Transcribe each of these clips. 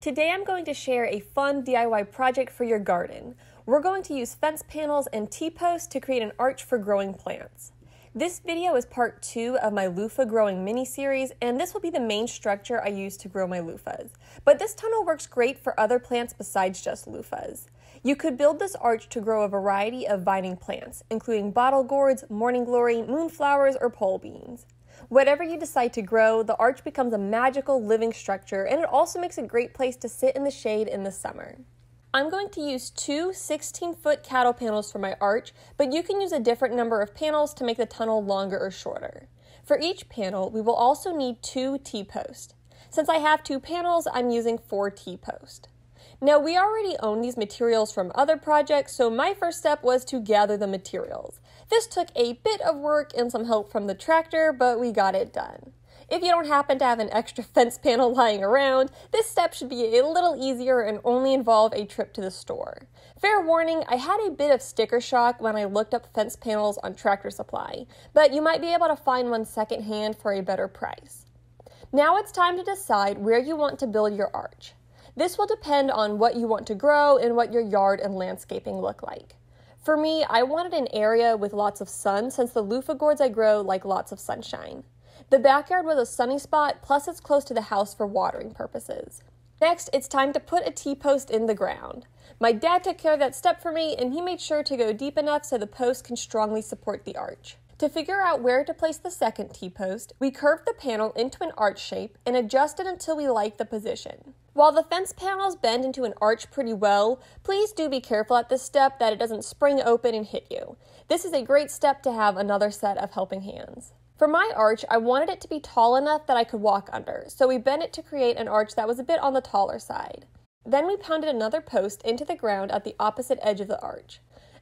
Today I'm going to share a fun DIY project for your garden. We're going to use fence panels and T-posts to create an arch for growing plants. This video is part 2 of my loofah growing mini-series, and this will be the main structure I use to grow my loofahs. But this tunnel works great for other plants besides just loofahs. You could build this arch to grow a variety of vining plants, including bottle gourds, morning glory, moonflowers, or pole beans. Whatever you decide to grow, the arch becomes a magical living structure, and it also makes a great place to sit in the shade in the summer. I'm going to use two 16-foot cattle panels for my arch, but you can use a different number of panels to make the tunnel longer or shorter. For each panel, we will also need two T-posts. Since I have two panels, I'm using 4 T-posts. Now, we already own these materials from other projects, so my first step was to gather the materials. This took a bit of work and some help from the tractor, but we got it done. If you don't happen to have an extra fence panel lying around, this step should be a little easier and only involve a trip to the store. Fair warning, I had a bit of sticker shock when I looked up fence panels on Tractor Supply, but you might be able to find one secondhand for a better price. Now it's time to decide where you want to build your arch. This will depend on what you want to grow and what your yard and landscaping look like. For me, I wanted an area with lots of sun since the loofah gourds I grow like lots of sunshine. The backyard was a sunny spot, plus it's close to the house for watering purposes. Next, it's time to put a T-post in the ground. My dad took care of that step for me, and he made sure to go deep enough so the post can strongly support the arch. To figure out where to place the second T-post, we curved the panel into an arch shape and adjusted until we liked the position. While the fence panels bend into an arch pretty well, please do be careful at this step that it doesn't spring open and hit you. This is a great step to have another set of helping hands. For my arch, I wanted it to be tall enough that I could walk under, so we bent it to create an arch that was a bit on the taller side. Then we pounded another post into the ground at the opposite edge of the arch.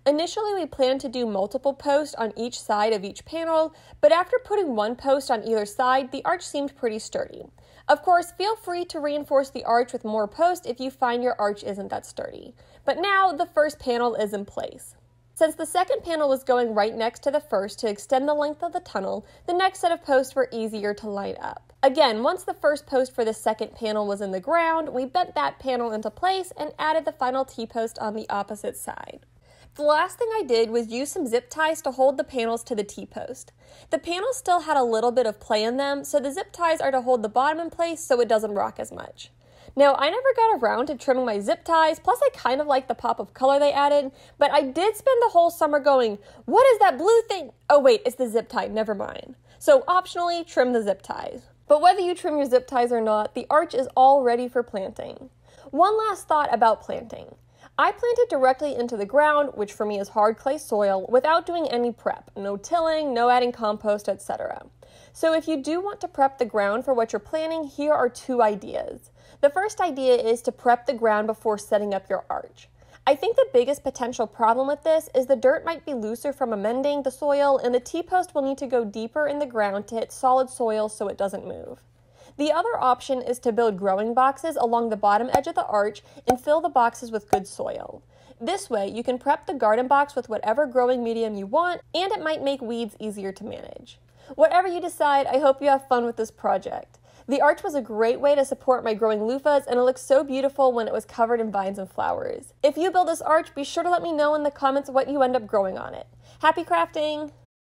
Initially, we planned to do multiple posts on each side of each panel, but after putting one post on either side, the arch seemed pretty sturdy. Of course, feel free to reinforce the arch with more posts if you find your arch isn't that sturdy. But now, the first panel is in place. Since the second panel was going right next to the first to extend the length of the tunnel, the next set of posts were easier to line up. Again, once the first post for the second panel was in the ground, we bent that panel into place and added the final T-post on the opposite side. The last thing I did was use some zip ties to hold the panels to the T-post. The panels still had a little bit of play in them, so the zip ties are to hold the bottom in place so it doesn't rock as much. Now, I never got around to trimming my zip ties, plus I kind of like the pop of color they added, but I did spend the whole summer going, "What is that blue thing?" Oh wait, it's the zip tie, never mind. So optionally, trim the zip ties. But whether you trim your zip ties or not, the arch is all ready for planting. One last thought about planting. I planted directly into the ground, which for me is hard clay soil, without doing any prep, no tilling, no adding compost, etc. So if you do want to prep the ground for what you're planting, here are two ideas. The first idea is to prep the ground before setting up your arch. I think the biggest potential problem with this is the dirt might be looser from amending the soil, and the T-post will need to go deeper in the ground to hit solid soil so it doesn't move. The other option is to build growing boxes along the bottom edge of the arch and fill the boxes with good soil. This way, you can prep the garden box with whatever growing medium you want, and it might make weeds easier to manage. Whatever you decide, I hope you have fun with this project. The arch was a great way to support my growing loofahs, and it looked so beautiful when it was covered in vines and flowers. If you build this arch, be sure to let me know in the comments what you end up growing on it. Happy crafting!